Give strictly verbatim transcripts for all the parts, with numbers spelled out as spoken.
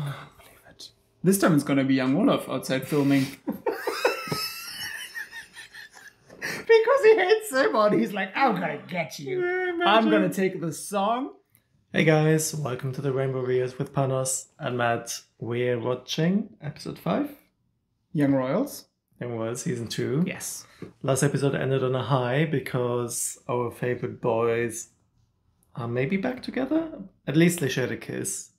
I can't believe it. This time it's gonna be Jan-Olof outside filming. Because he hates Simon, he's like, I'm gonna get you. Yeah, I'm gonna take the song. Hey guys, welcome to the Rainbow Reels with Panos and Matt. We're watching episode five. Young Royals. Young Royals season two. Yes. Last episode ended on a high because our favorite boys are maybe back together. At least they shared a kiss.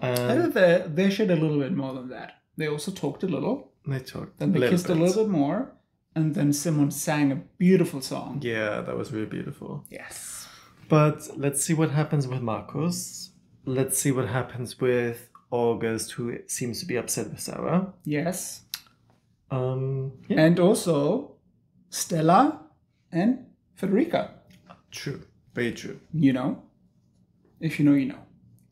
Um, they, they shared a little bit more than that. They also talked a little. They talked. Then they kissed bit. a little bit more. And then Simon sang a beautiful song. Yeah, that was really beautiful. Yes. But let's see what happens with Marcus. Let's see what happens with August, who seems to be upset with Sara. Yes. Um, yeah. And also Stella and Federica. True. Very true. You know? If you know, you know.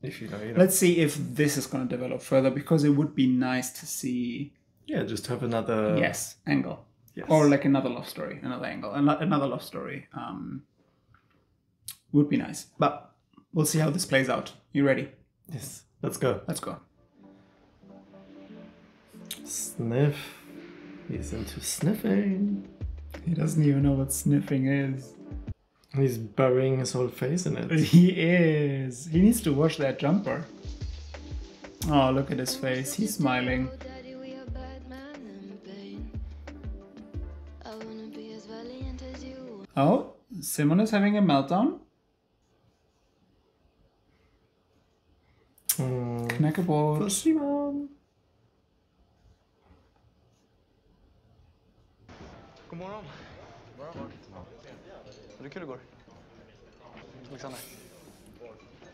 If you know, you know. Let's see if this is going to develop further, because it would be nice to see... Yeah, just have another... Yes, angle. Yes. Or like another love story, another angle, another love story. Um, would be nice. But we'll see how this plays out. You ready? Yes. Let's go. Let's go. Sniff. He's into sniffing. He doesn't even know what sniffing is. He's burying his whole face in it. He is. He needs to wash that jumper. Oh, look at his face. He's smiling. Oh, Simon is having a meltdown. Mm. Knackable. For Simon. God morgon. Är det kul igår? Alexander.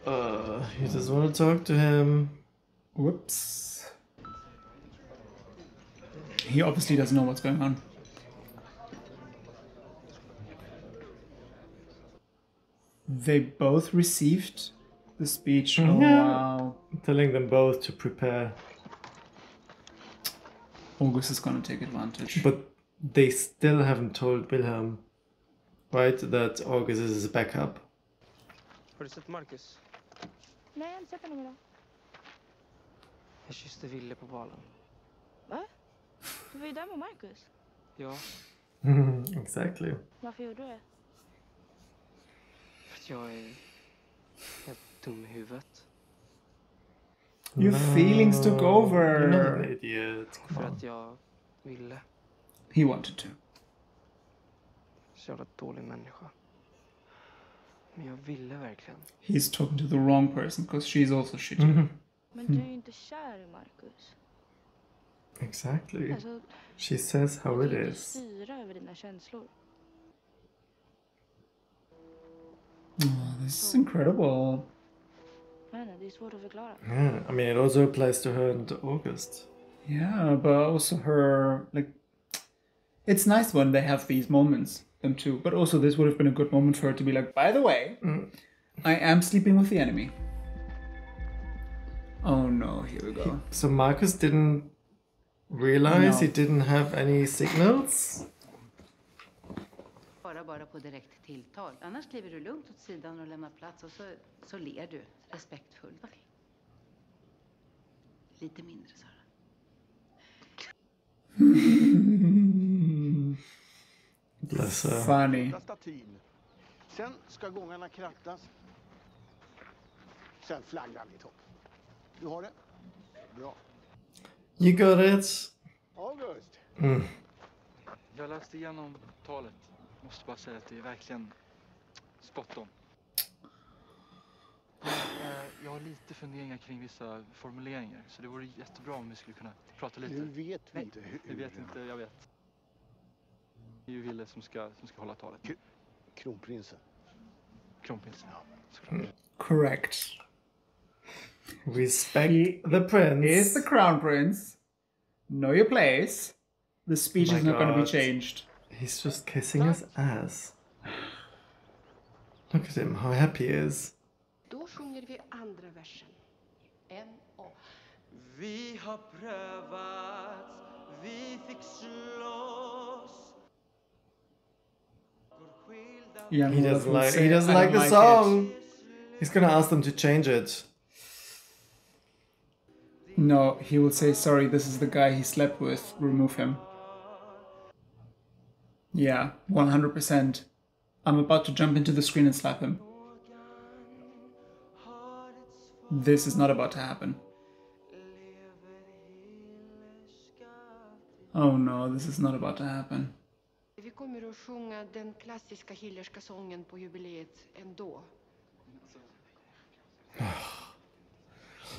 Uh, he just want to talk to him. Whoops. He obviously doesn't know what's going on. They both received the speech. Oh, yeah. Wow. Telling them both to prepare. August is going to take advantage. But they still haven't told Wilhelm, right, that August is his backup. Har du sett Marcus? Nej, jag har inte sett honom idag. Jag kysste Wille på balen. Va? Du var ju där med Marcus. Ja. Exactly. Varför gjorde du det? Your feelings took over. You're not an idiot. Come on. He wanted to. He's talking to the wrong person because she's also shitty. Exactly. She says how it is. Oh, this is incredible. Yeah, I mean, it also applies to her and to August. Yeah, but also her, like, it's nice when they have these moments, them too. But also, this would have been a good moment for her to be like, by the way, mm. I am sleeping with the enemy. Oh no, here we go. He, so Marcus didn't realize no. he didn't have any signals? Bara på direkt tilltal. Annars kliver du lugnt åt sidan och lämnar plats och så, så ler du respektfullt. Okay. Lite mindre, Sara. Bless her. Funny. Sen ska gångarna krattas. Sen flaggan i topp. Du har det? Bra. You got it. August. Mm. Jag läste igenom talet. Måste bara säga att det är verkligen spot on. Jag har lite funderingar kring vissa formuleringar, så det vore jättebra om vi skulle kunna prata lite. Du vet Nej, inte hur. Jag vet inte, jag vet. Det är ju Wille som ska, som ska hålla talet. Kronprinsen. Kronprinsen, ja. Mm. Correct. Respect the prince. Is the crown prince. Know your place. The speech oh is not God. going to be changed. He's just kissing his ass. Look at him, how happy he is. Då sjunger vi andra versen. En och. Vi har prövat, vi fick slåss. Yeah, he doesn't like, he doesn't like the song. He's gonna ask them to change it. No, he will say, sorry, this is the guy he slept with, remove him. Yeah, one hundred percent. I'm about to jump into the screen and slap him. This is not about to happen. Oh no, this is not about to happen. Vi kommer att sjunga den klassiska hillerska sången på jubileet ändå.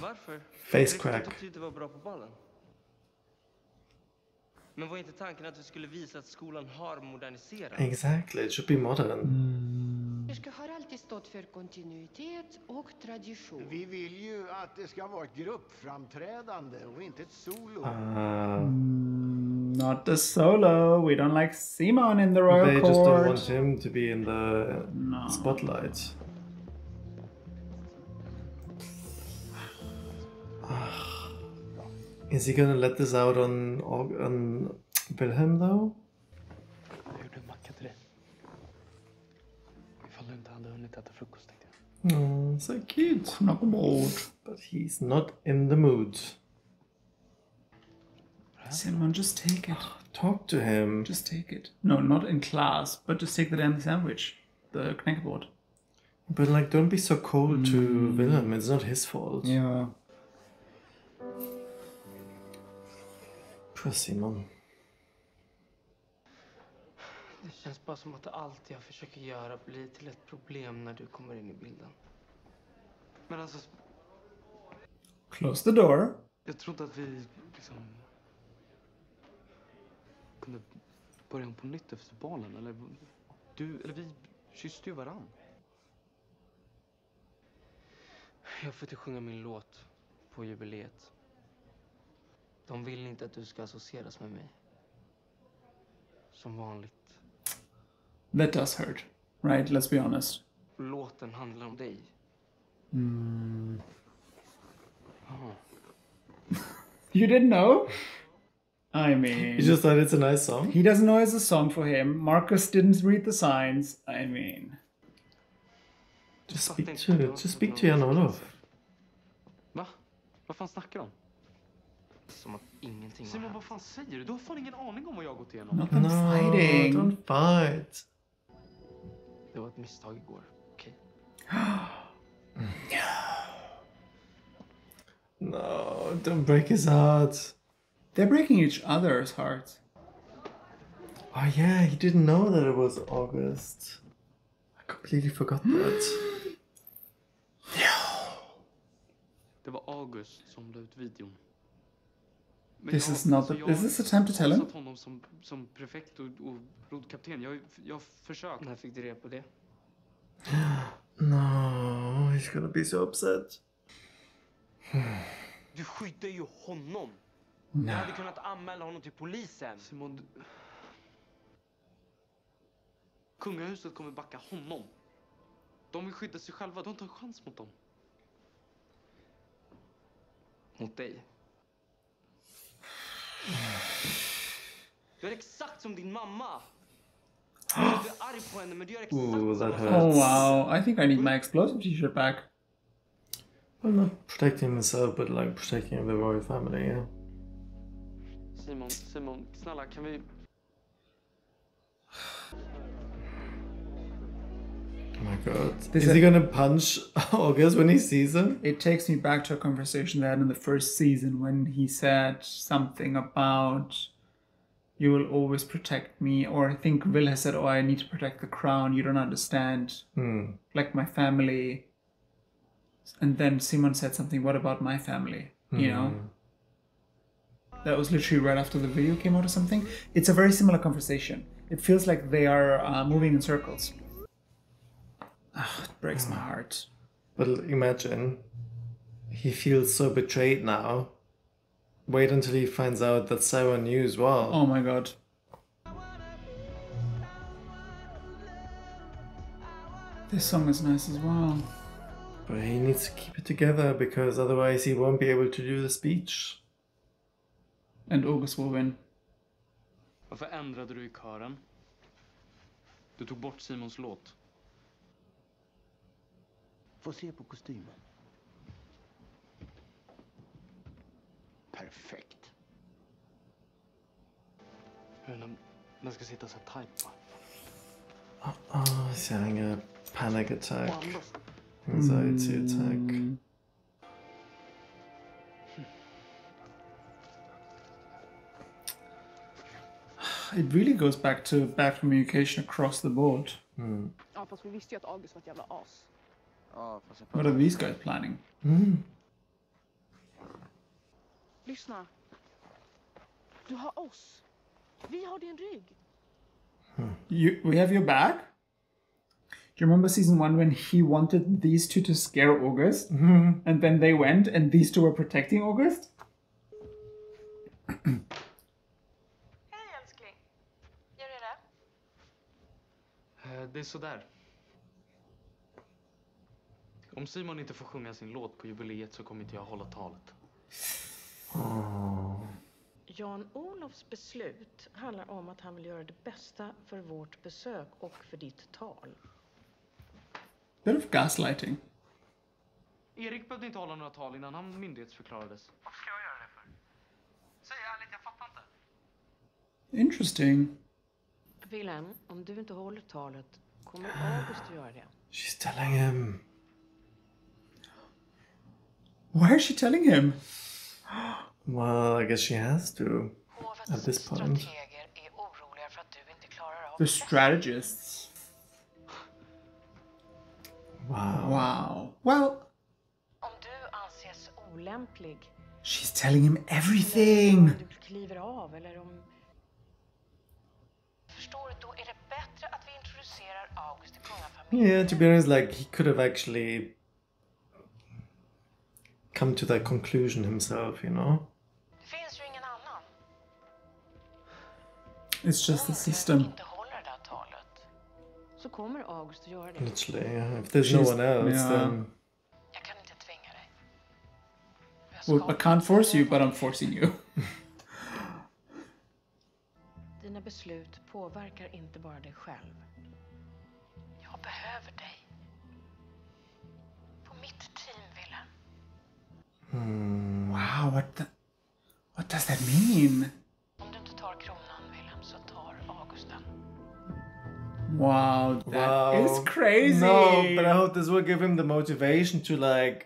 Varför? Face crack. Jag tyckte det var bra på bollen. Men var inte tanken att vi skulle visa att skolan har moderniserats? Exactly, it should be modern. Det har alltid stått för kontinuitet och tradition. Vi vill ju att det ska vara ett gruppframträdande och inte ett solo. Not the solo. We don't like Simon in the royal court. They just don't want him to be in the no. spotlight. Is he gonna let this out on on Wilhelm though? Oh, so cute. But he's not in the mood. Simon, just take it. Talk to him. Just take it. No, not in class, but just take the damn sandwich. The knackboard. But like, don't be so cold mm. to Wilhelm. It's not his fault. Yeah. Poor Simon. Det känns bara som att allt jag försöker göra blir till ett problem när du kommer in I bilden. Men alltså... Close the door. Jag trodde att vi liksom... kunde börja på nytt efter balen, eller du eller vi kysste ju varann. Jag får inte sjunga min låt på jubileet. De vill inte att du ska associeras med mig. Som vanligt. That does hurt, right? Let's be honest. Låten handlar om dig. Mm. Oh. You didn't know? I mean... You just thought it's a nice song? He doesn't know it's a song for him. Marcus didn't read the signs. I mean... Just speak to it. Just speak to Jan-Olof. Va? Vad fan snackar de? Som att ingenting har hänt. Vad fan säger du? Du har fan ingen aning om vad jag gått igenom. Not no, fighting. Don't fight. Det var ett misstag igår. Okej. Okay. No, don't break his heart. They're breaking each other's hearts. Oh yeah, he didn't know that it was August. I completely forgot that. Det var August som la ut videon. This is not the... Is this the time to tell him? Honom som som prefekt och rodkapten. Jag jag försökte när jag fick reda på det. No, he's gonna be so upset. Du skyddar ju honom. No. Jag hade kunnat anmäla honom till polisen. Simon... Kungahuset kommer backa honom. De vill skydda sig själva. De tar en chans mot dem. Mot dig. Du är exakt som din mamma. Du är arg på henne, men du gör exakt som mamma. Oh wow, I think I need my explosive t-shirt back. Well, not protecting himself, but like protecting the royal family, yeah. Simon, Simon, snälla, kan vi... Oh my god. This is he gonna punch August when he sees him? It takes me back to a conversation they had in the first season when he said something about you will always protect me, or I think Will has said, oh, I need to protect the crown, you don't understand, mm. like my family. And then Simon said something, what about my family, mm. you know? That was literally right after the video came out or something. It's a very similar conversation. It feels like they are uh, moving in circles. Oh, it breaks my heart. But imagine, he feels so betrayed now. Wait until he finds out that Sara knew as well. Oh my god. This song is nice as well. But he needs to keep it together because otherwise he won't be able to do the speech. And August will win. Varför ändrade du I kören? Du tog bort Simons låt. Få se på kostymen. perfekt. Hur om den ska sitta så tight va? Uh oh, he's having a panic attack. Anxiety mm. attack. It really goes back to bad communication across the board. Mm. What are these guys planning? Mm. Lyssna. Du har oss. Vi har din rygg. You, we have your back? Do you remember season one when he wanted these two to scare August? Mm-hmm. And then they went and these two were protecting August? Det är sådär. Om Simon inte får sjunga sin låt på jubileet så kommer inte jag hålla talet. Oh. Jan-Olofs beslut handlar om att han vill göra det bästa för vårt besök och för ditt tal. Bit of gaslighting. Erik behövde inte hålla några tal innan han myndighetsförklarades. Varför ska jag göra det för? Säg ärligt, jag fattar inte. Interesting. Wilhelm, om du inte håller talet, kommer August att göra det. She's telling him. Why is she telling him? Well, I guess she has to. At this point. The strategists. Wow. Wow. Well. She's telling him everything. Yeah, to be honest, like, he could have actually come to that conclusion himself, you know? It's just the system. Literally, yeah. If there's She's, no one else, yeah. then... Well, I can't force you, but I'm forcing you. Dina beslut påverkar inte bara dig själv. Jag behöver dig. På mitt team, Wilhelm. Mm. Wow, what the... What does that mean? Om du inte tar kronan, Wilhelm, så tar Augusten. Wow, that wow. is crazy. No, but I hope this will give him the motivation to like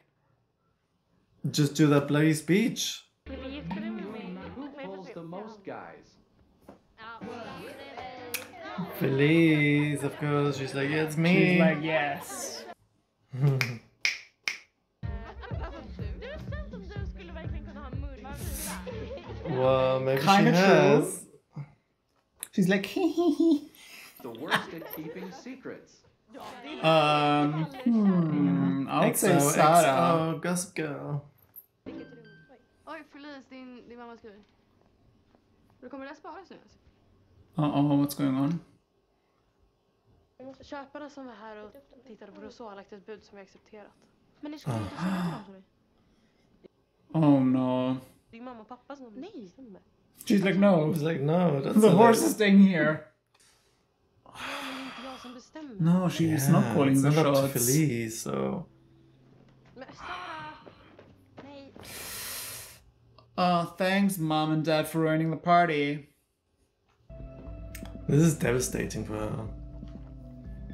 just do that bloody speech. Who pulls the most guys? Felice, of course, she's like, yeah, it's me. She's like, yes. Well, maybe Kinda she has. True. She's like, hee hee hee. The worst at keeping secrets. Um, hmm, I would X O, say Sara. X O, Gossip Girl. Oj, Felice, din, din mamma skriver. Du kommer läsa på oss nu alltså. Uh-oh, what's going on? Köparna som var här och tittade på Rousseau har lagt ett bud som är accepterat. Men ni skulle inte köpa dem. Oh no. Din mamma och pappa som nej. She's like no. She's like no. That's the horse is staying here. No, she is yeah, not calling the shots. Not Felice, so. Uh, thanks mom and dad for ruining the party. This is devastating for her.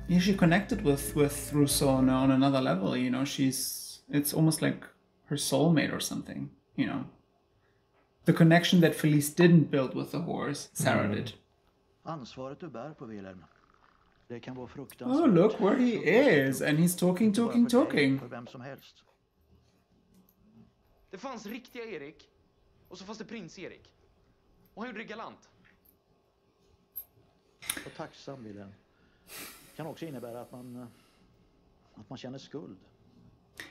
Yeah, she connected with, with Rousseau on, on another level, you know, she's... It's almost like her soulmate or something, you know. The connection that Felice didn't build with the horse, Sarah mm. did. Oh, look where he is! And he's talking, talking, talking! Det fanns riktiga Erik, och så fanns det prins Erik. Och han gjorde det galant. Och tacksam vill den. Kan också innebära att man att man känner skuld.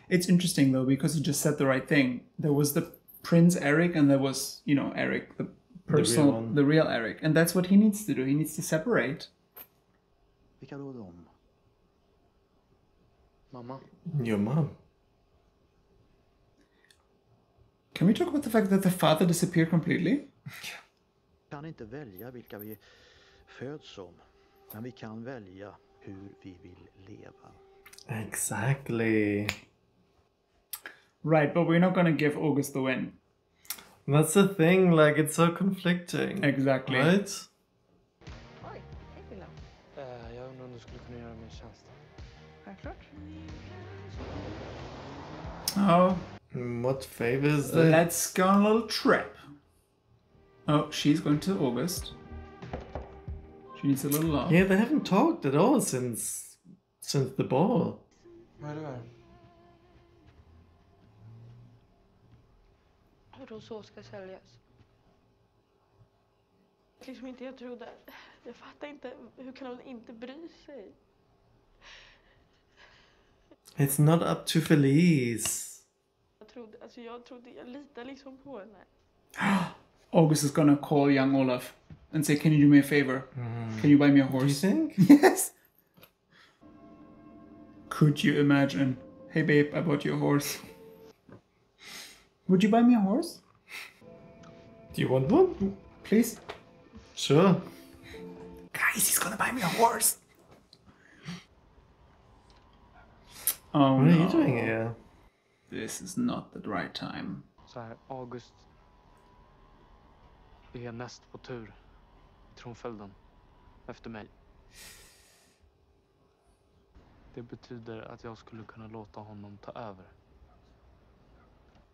It's interesting though because he just said the right thing. There was the Prince Eric and there was, you know, Eric, the personal, the real, the real Eric, and that's what he needs to do. He needs to separate. Vilka råd om? Mamma. Your mom. Can we talk about the fact that the father disappeared completely? Kan inte välja vilka vi föds som, men vi kan välja hur vi vill leva. Exactly. Right, but we're not gonna give August the win. That's the thing, like, it's so conflicting. Exactly. Right? Oh. What favor is that? Let's go on a little trip. Oh, she's going to August. She needs a little laugh. Yeah, they haven't talked at all since since the ball. Right away. Rousseau ska säljas. Liksom inte jag trodde. Jag fattar inte, hur kan hon inte bry sig? It's not up to Felice. Jag trodde, alltså jag trodde, jag litar liksom på henne. August is gonna call Jan-Olof and say, can you do me a favor? Mm. Can you buy me a horse? Do you think? Yes. Could you imagine? Hey babe, I bought you a horse. Would you buy me a horse? Do you want one? Please? Sure. Guys, he's gonna buy me a horse! Oh, what no. are you doing here? This is not the right time. So här, August är näst på tur I tronföljden efter mig. Det betyder att jag skulle kunna låta honom ta över.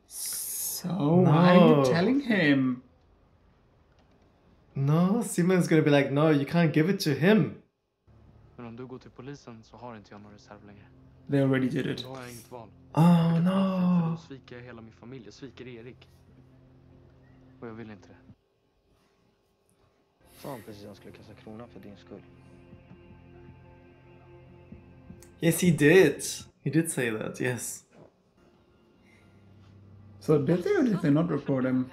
So, no. Why are you telling him? No, Simon's gonna be like, no, you can't give it to him. They already did it. Oh no. Yes, he did. He did say that, yes. So did they or did they not report him?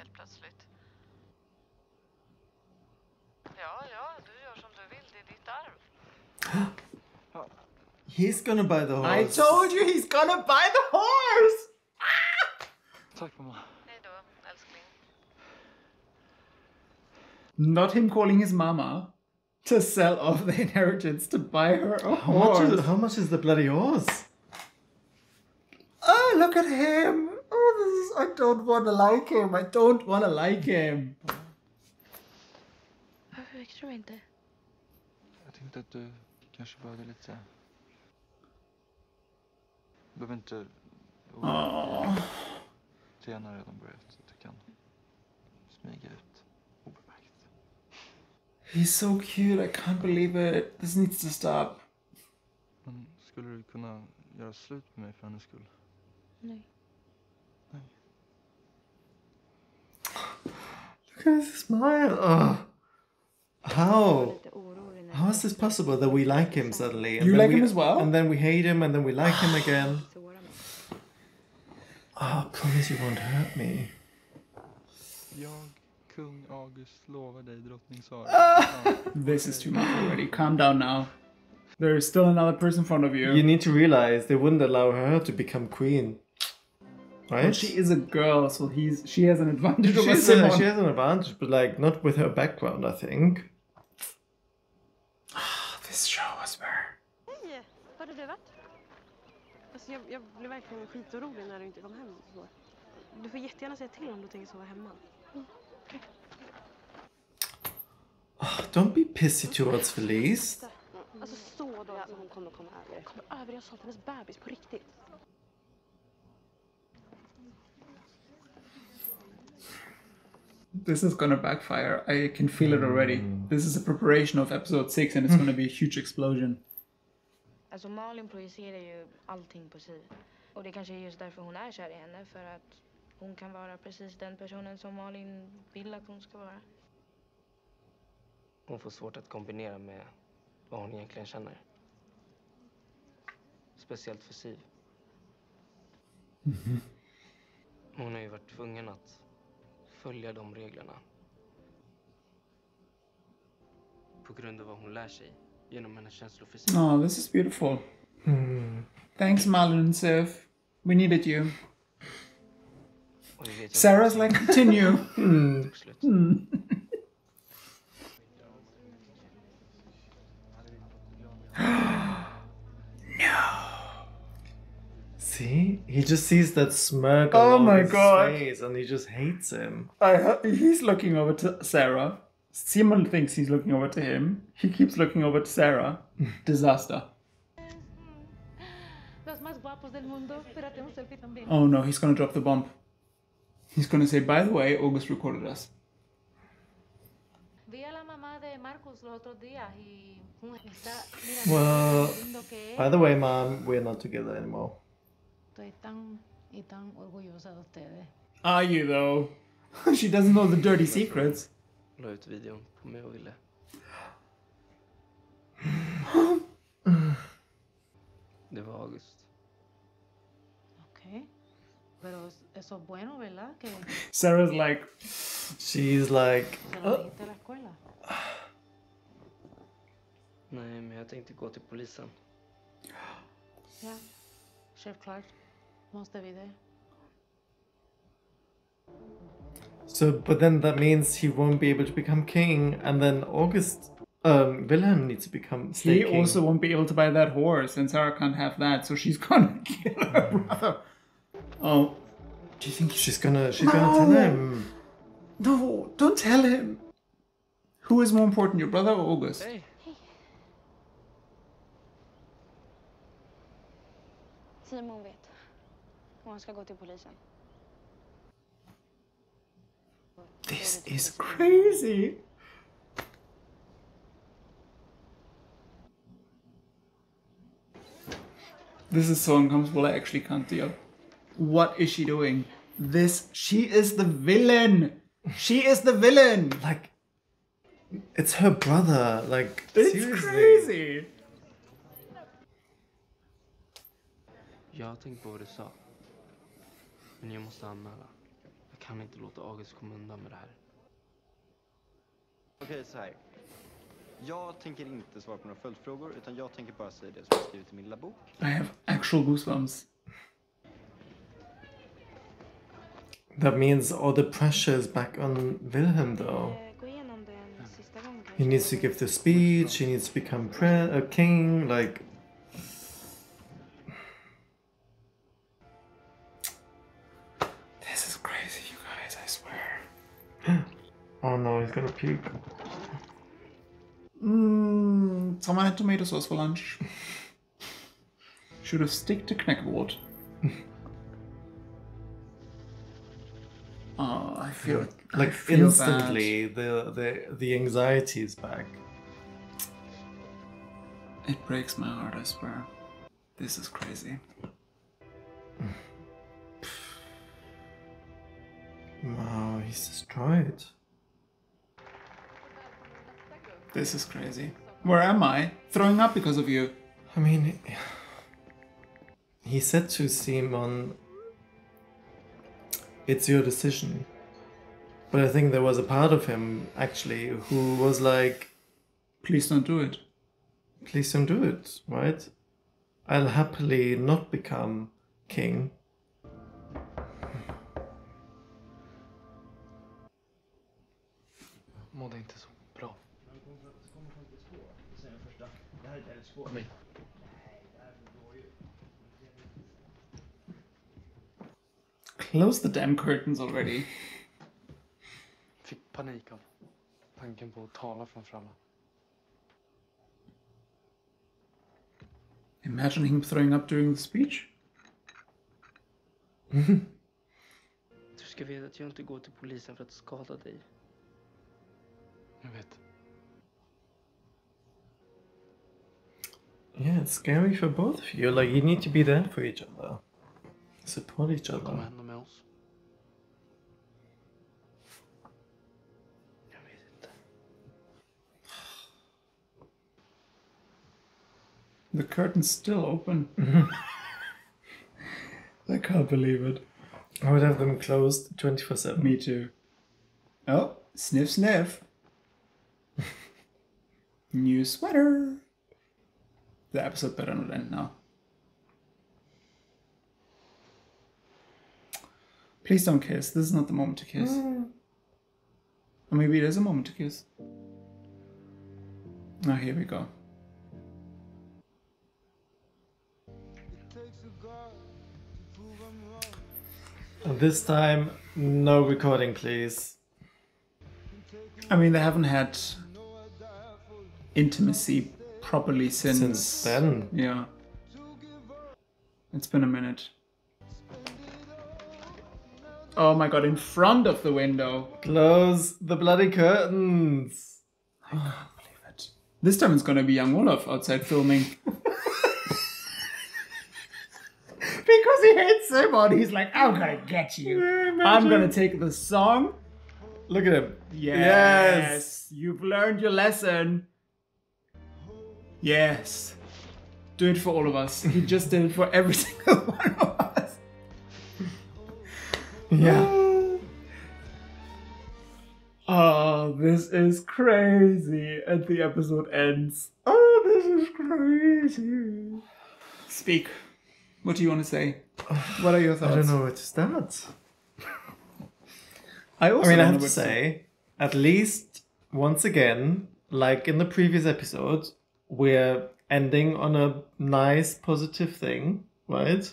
He's gonna buy the horse. I told you he's gonna buy the horse! Ah! Not him calling his mama to sell off the inheritance to buy her a how horse. Much is, how much is the bloody horse? Oh, look at him! Oh, this is, I don't want to like him. I don't want to like him. Varför växte du inte? Jag tänkte att du kanske behövde lite. Du behöver inte. Träna redan börjat. Du kan smyga ut obemärkt. He's so cute. I can't believe it. This needs to stop. Men skulle du kunna göra slut med mig för hennes skull? Nej. Look at his smile. Oh. How? How is this possible that we like him suddenly? And you like we, him as well? And then we hate him and then we like him again. Oh, promise you won't hurt me. This is too much already. Calm down now. There is still another person in front of you. You need to realize they wouldn't allow her to become queen. Right? Well, she is a girl, so he's she has an advantage over Simon. She has an advantage, but like not with her background, I think. Ah, oh, this show was where. Hey, har du dövat? Alltså jag jag blev verkligen skitorolig när du inte kom hem igår. Du får jättegärna säga till om du tänker sova hemma. Don't be pissy towards Felice. Alltså så då som hon kommer komma över. Kommer över jag sa hennes bebis på riktigt. This is gonna backfire. I can feel it already. This is a preparation of episode six and it's gonna be a huge explosion. Alltså Malin projicerar ju allting på sig. Och det kanske är just därför hon är kär I henne. För att hon kan vara precis den personen som Malin vill att hon ska vara. Hon får svårt att kombinera med vad hon egentligen känner. Speciellt för Siv. Hon har ju varit tvungen att följa de reglerna. På grund av vad hon lär sig genom hennes känslofysik. Oh, this is beautiful. Mm. Thanks Malin and Siv. We needed you. Sarah's like, continue. mm. Mm. No. See? He just sees that smirk on oh my his God. face and he just hates him. I, he's looking over to Sara. Simon thinks he's looking over to him. He keeps looking over to Sara. Disaster. Oh no, he's gonna drop the bomb. He's gonna say, by the way, August recorded us. Well, by the way, Mom, we're not together anymore. Are you though? She doesn't know the dirty secrets. Sarah's like, she's like, oh. Nej, men jag tänkte gå till polisen. Ja, självklart. Måste vi det. So, but then that means he won't be able to become king, and then August, um, Wilhelm needs to become he king. Also won't be able to buy that horse, and Sara can't have that, so she's gonna kill her brother. Oh, do you think she's gonna, she's no. gonna tell him? No, don't tell him. Who is more important, your brother or August? Hey. Simon vet. Och han ska gå till polisen. This is crazy. This is so uncomfortable. I actually can't deal. What is she doing? This she is the villain. She is the villain. Like it's her brother. Like it's seriously. Crazy. Jag har tänkt på vad du sa. Men jag måste anmäla. Jag kan inte låta August komma undan med det här. Okej, så här. Jag tänker inte svara på några följdfrågor, utan jag tänker bara säga det som jag skrivit i min lilla bok. I have actual goosebumps. That means all the pressure is back on Wilhelm though. He needs to give the speech, he needs to become a king, like... Oh no, he's gonna puke. Mm, someone had tomato sauce for lunch. Should have stick to knäckebröd. Oh, I feel like, like I feel instantly the, the the anxiety is back. It breaks my heart, I swear. This is crazy. Wow, he's destroyed. This is crazy. Where am I? Throwing up because of you. I mean, he said to Simon, it's your decision. But I think there was a part of him, actually, who was like, please don't do it. Please don't do it, right? I'll happily not become king. Close the damn curtains already. Fick panik av tanken på att tala från framme. Imagine him throwing up during the speech. Du ska veta att jag inte går till polisen för att skada dig. Jag vet. Yeah, it's scary for both of you. Like, you need to be there for each other. Support each other. The curtain's still open. I can't believe it. I would have them closed twenty-four seven. Me too. Oh, sniff sniff. New sweater. The episode better not end now. Please don't kiss. This is not the moment to kiss. Mm. Or maybe it is a moment to kiss. Now oh, here we go. It takes a God This time, no recording, please. I mean, they haven't had intimacy properly since... Since then? Yeah. It's been a minute. Oh my god, in front of the window! Close the bloody curtains! I can't believe it. This time it's gonna be Jan-Olof outside filming. Because he hates Simon, he's like, I'm gonna get you. Yeah, I'm gonna take the song. Look at him. Yes. Yes. You've learned your lesson. Yes. Do it for all of us. He just did it for every single one of us. Yeah. Oh, this is crazy. And the episode ends. Oh, this is crazy. Speak. What do you want to say? What are your thoughts? I don't know where to start. I also I mean, I have to say, at least once again, like in the previous episode, we're ending on a nice, positive thing, right?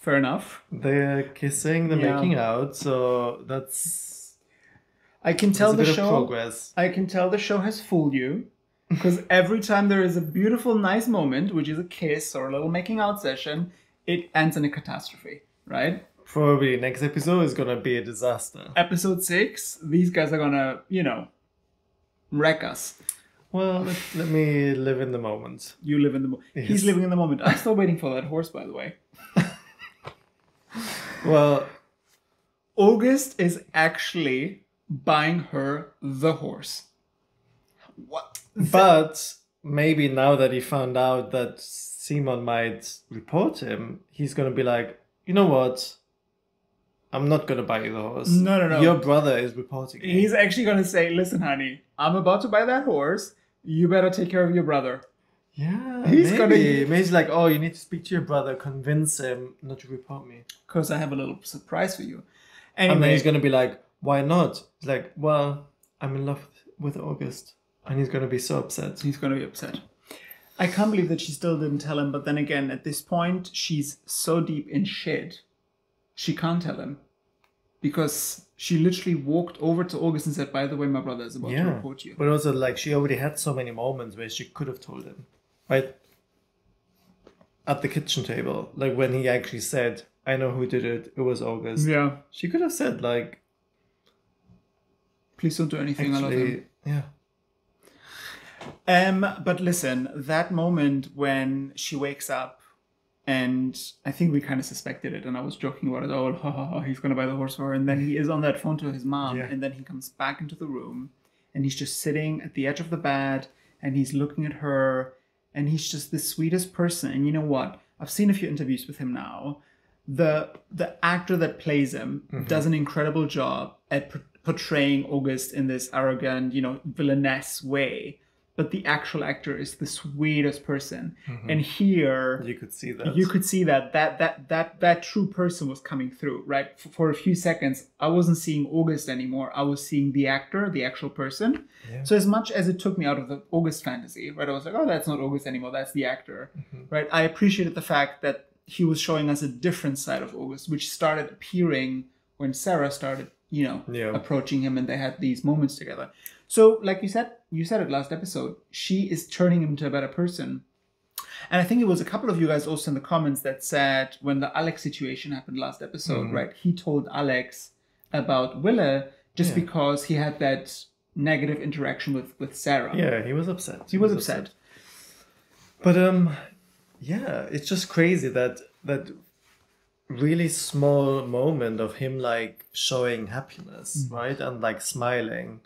Fair enough. They're kissing, they're yeah. making out, so that's. I can tell the show. Progress. I can tell the show has fooled you. Because every time there is a beautiful, nice moment, which is a kiss or a little making out session, it ends in a catastrophe, right? Probably next episode is gonna be a disaster. Episode six, these guys are gonna, you know, wreck us. Well, let, let me live in the moment. You live in the moment. Yes. He's living in the moment. I'm still waiting for that horse, by the way. Well, August is actually buying her the horse. What? But maybe now that he found out that Simon might report him, he's going to be like, you know what? I'm not going to buy you the horse. No, no, no. Your brother is reporting me. He's actually going to say, listen, honey, I'm about to buy that horse. You better take care of your brother. Yeah, he's maybe. Gonna... Maybe he's like, oh, you need to speak to your brother. Convince him not to report me. Because I have a little surprise for you. Anyway. And then he's going to be like, why not? He's like, well, I'm in love with August. And he's going to be so upset. He's going to be upset. I can't believe that she still didn't tell him. But then again, at this point, she's so deep in shit. She can't tell him. Because she literally walked over to August and said, by the way, my brother is about yeah. to report you. But also, like, she already had so many moments where she could have told him. Right? At the kitchen table. Like, when he actually said, I know who did it. It was August. Yeah. She could have said, like... Please don't do anything. Actually, I love him. Yeah. Um, but listen, that moment when she wakes up, and I think we kind of suspected it, and I was joking about it, oh, ha, ha, ha, he's going to buy the horse for her, and then he is on that phone to his mom, yeah. and then he comes back into the room, and he's just sitting at the edge of the bed, and he's looking at her, and he's just the sweetest person. And you know what? I've seen a few interviews with him now. The, the actor that plays him mm-hmm. does an incredible job at p- portraying August in this arrogant, you know, villainess way. But the actual actor is the sweetest person. Mm-hmm. And here... You could see that. You could see that. That that that that true person was coming through, right? For, for a few seconds, I wasn't seeing August anymore. I was seeing the actor, the actual person. Yeah. So as much as it took me out of the August fantasy, right? I was like, oh, that's not August anymore. That's the actor, mm-hmm. right? I appreciated the fact that he was showing us a different side of August, which started appearing when Sara started, you know, yeah. approaching him. And they had these moments together. So, like you said, you said it last episode, she is turning him into a better person. And I think it was a couple of you guys also in the comments that said when the Alex situation happened last episode, mm-hmm. right? He told Alex about Wille just yeah. because he had that negative interaction with, with Sara. Yeah, he was upset. He, he was, was upset. upset. But, um, yeah, it's just crazy that that really small moment of him, like, showing happiness, mm-hmm. right? And, like, smiling.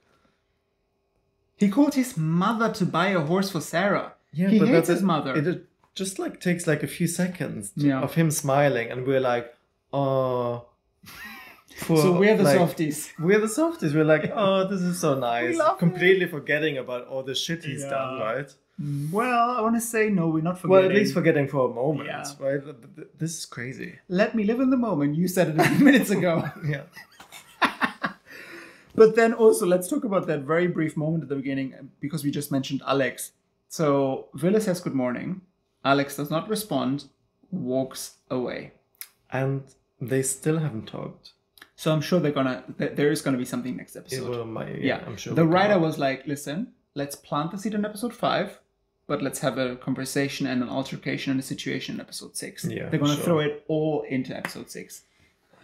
He called his mother to buy a horse for Sara. Yeah, he but hates his mother. It just like takes like a few seconds yeah. of him smiling, and we're like, oh. Poor, so we're the like, softies. We're the softies. We're like, oh, this is so nice. We love Completely it. Forgetting about all the shit he's yeah. done, right? Well, I want to say no. We're not forgetting. Well, at least forgetting for a moment, yeah. right? This is crazy. Let me live in the moment. You said it a few minutes ago. yeah. But then also, let's talk about that very brief moment at the beginning, because we just mentioned Alex. So, Wille says good morning. Alex does not respond, walks away. And they still haven't talked. So I'm sure they're gonna, there is gonna be something next episode. It will, my, yeah, yeah, I'm sure. The writer was like, listen, let's plant the seed in episode five, but let's have a conversation and an altercation and a situation in episode six. Yeah, they're gonna sure. throw it all into episode six.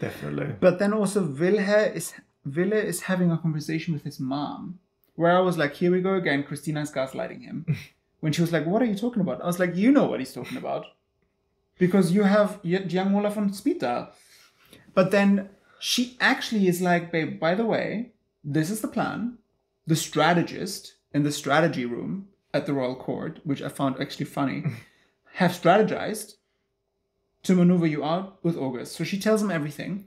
Definitely. But then also Wilhelm is Wille is having a conversation with his mom, where I was like, here we go again, Christina's gaslighting him. When she was like, what are you talking about? I was like, you know what he's talking about. Because you have Jan-Olof on speed dial. But then she actually is like, babe, by the way, this is the plan. The strategist in the strategy room at the royal court, which I found actually funny, have strategized to maneuver you out with August. So she tells him everything.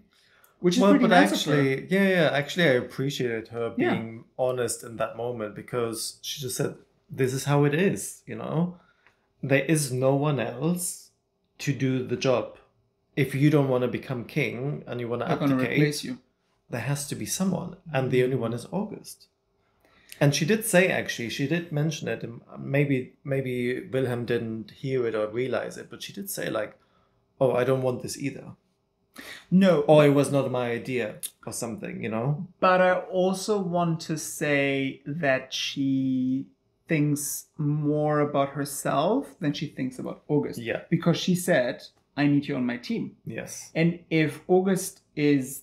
Which is well, but nice actually, yeah, yeah, actually, I appreciated her being yeah. honest in that moment, because she just said, "This is how it is," you know. There is no one else to do the job. If you don't want to become king and you want to abdicate, you. There has to be someone, and the only one is August. And she did say, actually, she did mention it. Maybe, maybe Wilhelm didn't hear it or realize it, but she did say, like, "Oh, I don't want this either." No, or it was not my idea or something, you know. But I also want to say that she thinks more about herself than she thinks about August. Yeah. Because she said, I need you on my team. Yes. And if August is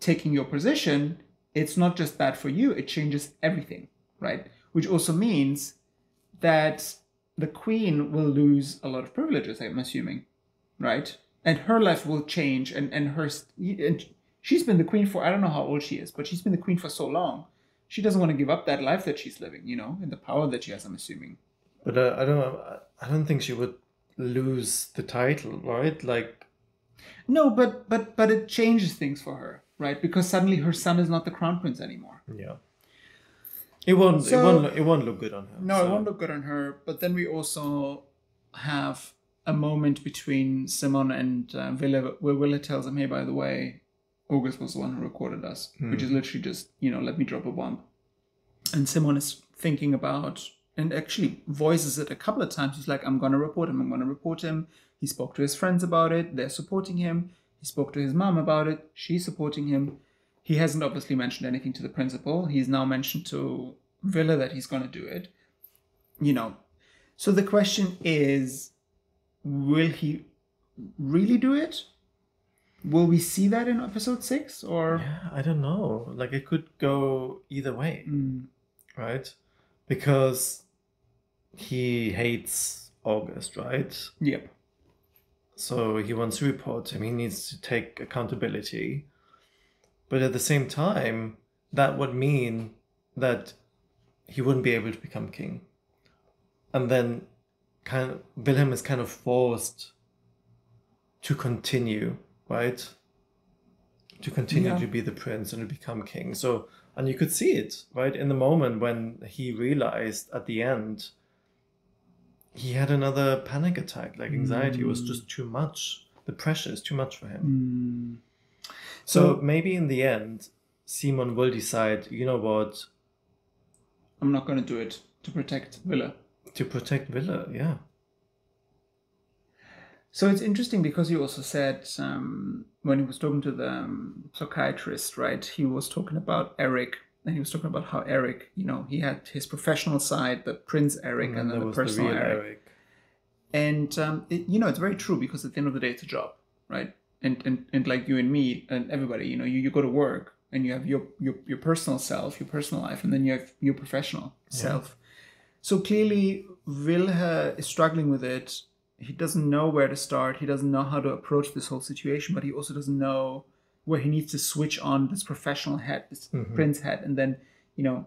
taking your position, it's not just bad for you, it changes everything, right? Which also means that the queen will lose a lot of privileges, I'm assuming, right? And her life will change, and, and her and she's been the queen for, I don't know how old she is, but she's been the queen for so long. She doesn't want to give up that life that she's living, you know, and the power that she has, I'm assuming. But uh, I don't I don't think she would lose the title, right? Like, no, but but but it changes things for her, right? Because suddenly her son is not the crown prince anymore. Yeah. It won't so, it won't it won't look good on her. No, so. It won't look good on her. But then we also have a moment between Simon and uh, Wille, where Wille tells him, hey, by the way, August was the one who recorded us, mm. which is literally just, you know, let me drop a bomb. And Simon is thinking about, and actually voices it a couple of times. He's like, I'm going to report him. I'm going to report him. He spoke to his friends about it. They're supporting him. He spoke to his mom about it. She's supporting him. He hasn't obviously mentioned anything to the principal. He's now mentioned to Wille that he's going to do it, you know. So the question is, will he really do it? Will we see that in episode six? Or yeah, I don't know. Like, it could go either way, mm. right? Because he hates August, right? Yep. So he wants to report him. He needs to take accountability. But at the same time, that would mean that he wouldn't be able to become king. And then Kind of, Wilhelm is kind of forced to continue, right? To continue yeah. to be the prince and to become king. So, and you could see it, right? In the moment when he realized at the end, he had another panic attack. Like, anxiety mm. was just too much. The pressure is too much for him. Mm. So, so maybe in the end, Simon will decide, you know what? I'm not going to do it to protect Wille. To protect Wille, yeah. So it's interesting because you also said um, when he was talking to the um, psychiatrist, right? He was talking about Erik, and he was talking about how Erik, you know, he had his professional side, the Prince Erik, and, and then the personal the Erik. Erik. And um, it, you know, it's very true, because at the end of the day, it's a job, right? And and and like you and me and everybody, you know, you, you go to work and you have your, your your personal self, your personal life, and then you have your professional yeah. self. So clearly, Wilhelm is struggling with it. He doesn't know where to start. He doesn't know how to approach this whole situation, but he also doesn't know where he needs to switch on this professional hat, this mm-hmm. prince hat. And then, you know,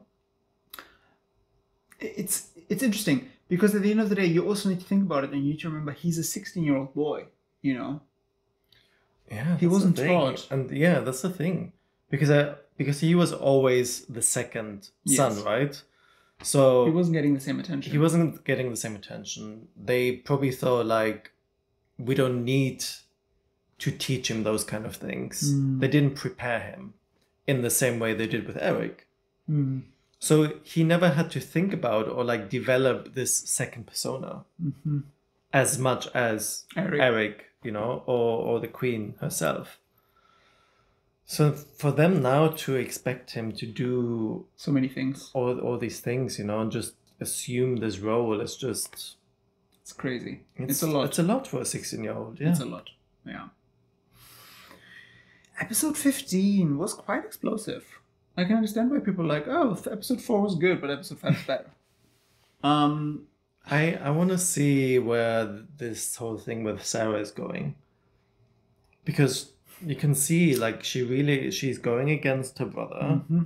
it's it's interesting, because at the end of the day, you also need to think about it, and you need to remember he's a sixteen-year-old boy, you know? Yeah, he wasn't taught. And yeah, that's the thing. Because, I, because he was always the second yes. son, right? So he wasn't getting the same attention. He wasn't getting the same attention. They probably thought, like, we don't need to teach him those kind of things. Mm. They didn't prepare him in the same way they did with Erik. Mm. So he never had to think about or, like, develop this second persona mm-hmm. as much as Erik, Erik you know, or, or the queen herself. So for them now to expect him to do so many things, all all these things, you know, and just assume this role is just... It's crazy. It's, it's a lot. It's a lot for a sixteen-year-old, yeah. It's a lot, yeah. Episode fifteen was quite explosive. I can understand why people are like, oh, episode four was good, but episode five is better. um, I, I want to see where this whole thing with Sara is going. Because you can see, like, she really, she's going against her brother. Mm-hmm.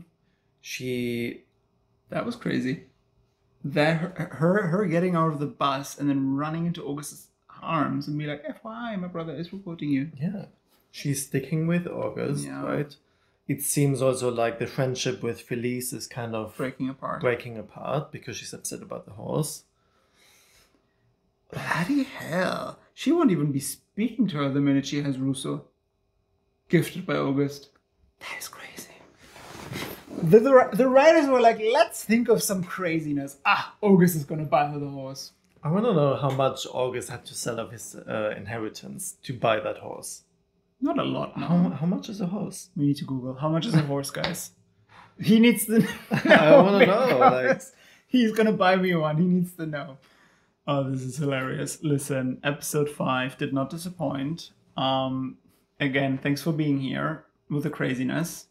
She... That was crazy. That her, her her getting out of the bus and then running into August's arms and be like, F Y I, my brother is reporting you. Yeah. She's sticking with August, yeah. Right? It seems also like the friendship with Felice is kind of breaking apart. Breaking apart because she's upset about the horse. Bloody hell. She won't even be speaking to her the minute she has Rousseau. Gifted by August. That is crazy. The, the, the writers were like, let's think of some craziness. Ah, August is going to buy her the horse. I want to know how much August had to sell of his uh, inheritance to buy that horse. Not a lot, no. How, how much is a horse? We need to Google. How much is a horse, guys? He needs to know. I want to know. Like... He's going to buy me one. He needs to know. Oh, this is hilarious. Listen, episode five did not disappoint. Um, again, thanks for being here with the craziness.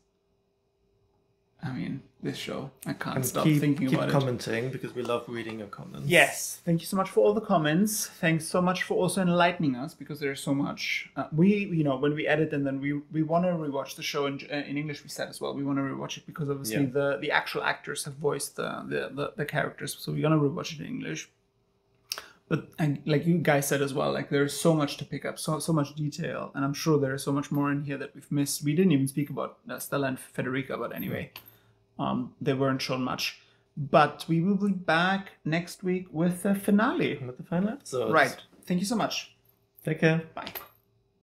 I mean, this show. I can't and stop keep, thinking keep about it. Keep commenting because we love reading your comments. Yes. Thank you so much for all the comments. Thanks so much for also enlightening us because there's so much. Uh, we, you know, when we edit and then we, we want to rewatch the show in, in English, we said as well. We want to rewatch it because obviously yeah. the, the actual actors have voiced the, the, the, the characters. So we're going to rewatch it in English. But and like you guys said as well, like there's so much to pick up, so so much detail. And I'm sure there is so much more in here that we've missed. We didn't even speak about uh, Stella and Federica, but anyway. Right. Um, they weren't shown much, but we will be back next week with the finale. With the final episode. Right. Thank you so much. Take care. Bye.